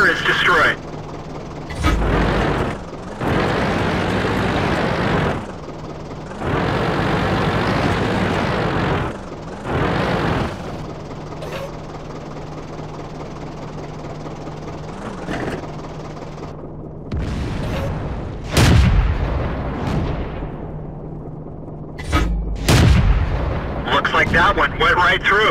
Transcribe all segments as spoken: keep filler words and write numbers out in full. Turret is destroyed. Looks like that one went right through.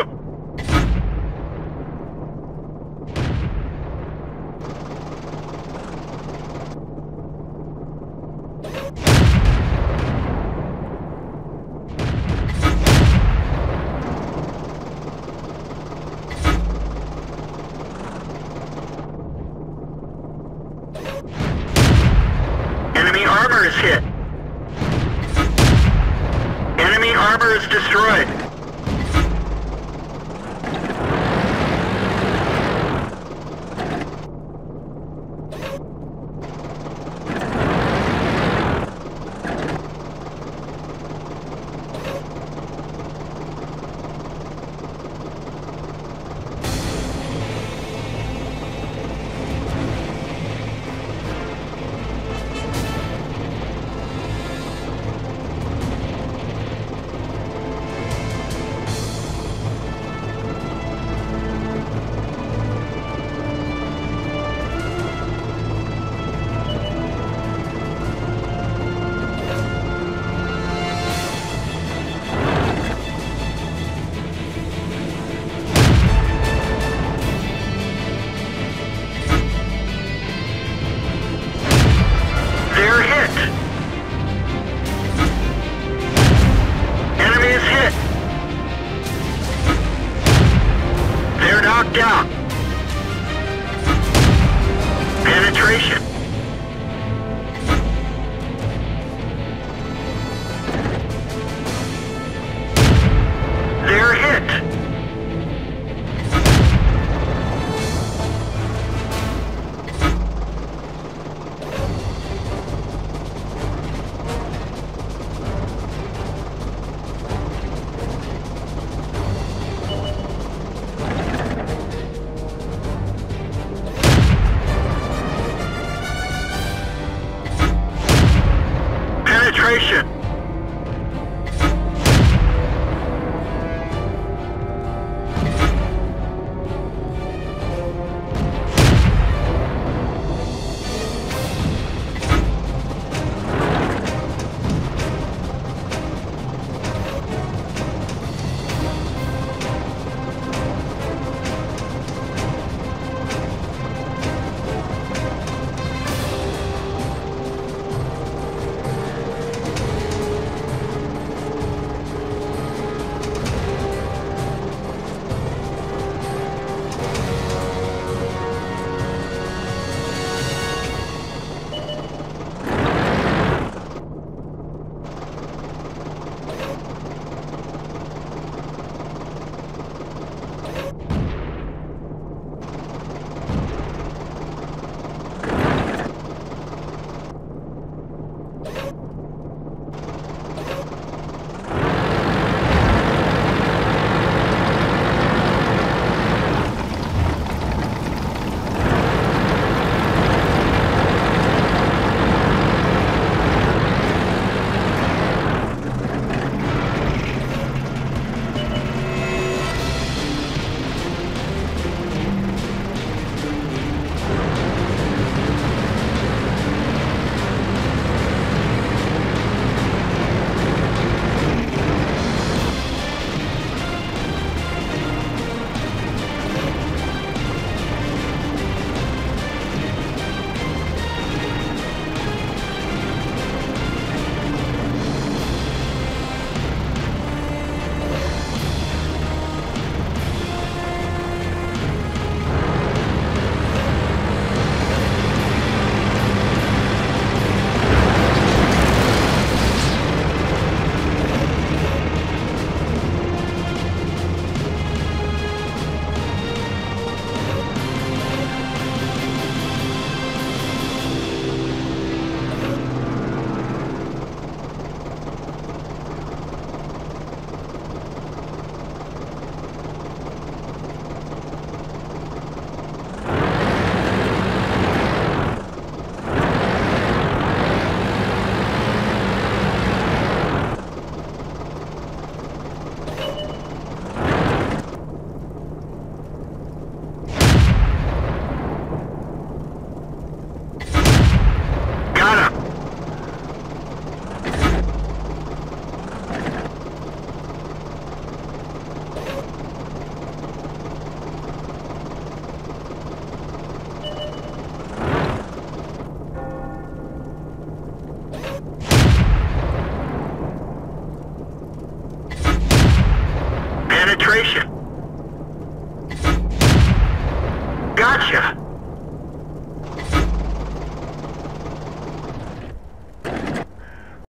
Armor is hit. Enemy armor is destroyed. Down. Penetration.